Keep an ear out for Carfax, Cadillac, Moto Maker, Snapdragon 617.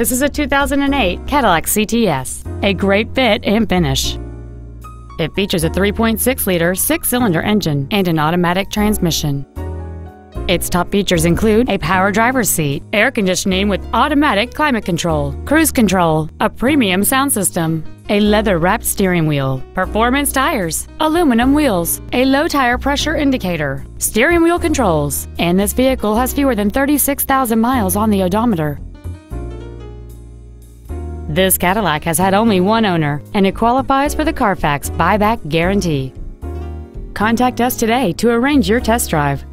This is a 2008 Cadillac CTS, a great fit and finish. It features a 3.6-liter six-cylinder engine and an automatic transmission. Its top features include a power driver's seat, air conditioning with automatic climate control, cruise control, a premium sound system, a leather-wrapped steering wheel, performance tires, aluminum wheels, a low tire pressure indicator, steering wheel controls, and this vehicle has fewer than 36,000 miles on the odometer. This Cadillac has had only one owner, and it qualifies for the Carfax buyback guarantee. Contact us today to arrange your test drive.